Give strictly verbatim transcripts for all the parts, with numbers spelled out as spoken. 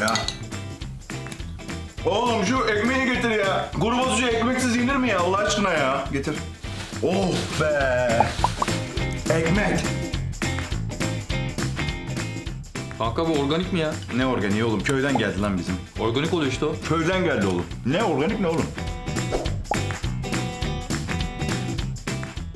Ya. Oğlum şu ekmeği getir ya. Gurbazcı ekmeksiz yenir mi ya Allah aşkına ya? Getir. Oh be. Ekmek. Kanka bu organik mi ya? Ne organiği oğlum? Köyden geldi lan bizim. Organik oluyor işte o. Köyden geldi oğlum. Ne organik ne oğlum?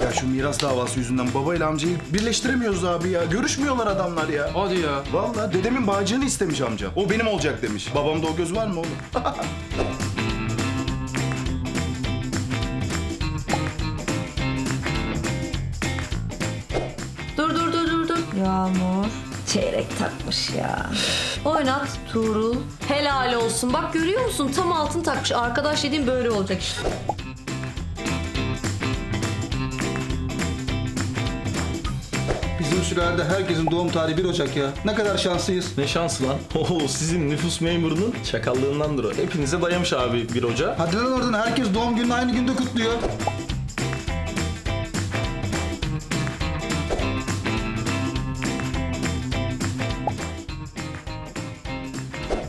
Ya şu miras davası yüzünden babayla amcayı birleştiremiyoruz abi ya. Görüşmüyorlar adamlar ya. Hadi ya. Vallahi dedemin bağcığını istemiş amca. O benim olacak demiş. Babamda o göz var mı oğlum? Dur dur dur dur dur. Yağmur. Çeyrek takmış ya. Oynat Tuğrul. Helal olsun. Bak görüyor musun? Tam altın takmış. Arkadaş dediğim böyle olacak işte. Bizim sürelerde herkesin doğum tarihi bir Ocak ya. Ne kadar şanslıyız. Ne şansı lan? Oo, sizin nüfus memurunun çakallığındandır o. Hepinize dayamış abi bir Ocak. Hadi lan oradan, herkes doğum gününü aynı günde kutluyor.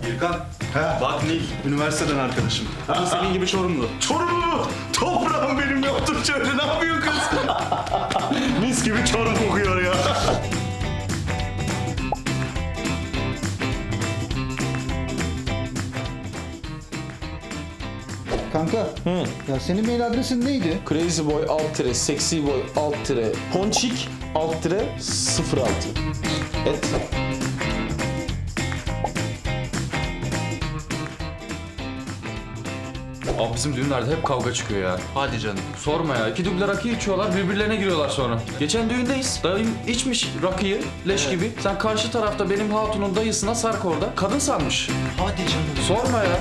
Yılkan, bak Nil, üniversiteden arkadaşım. Ha, senin gibi Çorumlu. Çorumlu mu? Toprağım benim yoktur şöyle, ne yapıyor kız? Mis gibi Çorum kokuyor ya. Kanka, hı. Ya senin mail adresin neydi? Crazyboy alt tire, sexyboy alt tire, ponçik alt tire, sıfır altı. Et. Abi bizim düğünlerde hep kavga çıkıyor ya. Hadi canım. Sorma ya. İki duble rakı içiyorlar, birbirlerine giriyorlar sonra. Geçen düğündeyiz. Dayım içmiş rakıyı, leş evet. gibi. Sen karşı tarafta benim hatunun dayısına sarkorda kadın sanmış. Hadi canım. Sorma ya.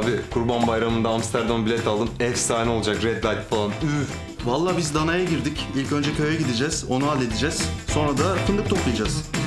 Abi Kurban Bayramı'nda Amsterdam bilet aldım. Efsane olacak, Red Light falan. Üf. Vallahi biz danaya girdik. İlk önce köye gideceğiz, onu halledeceğiz. Sonra da fındık toplayacağız.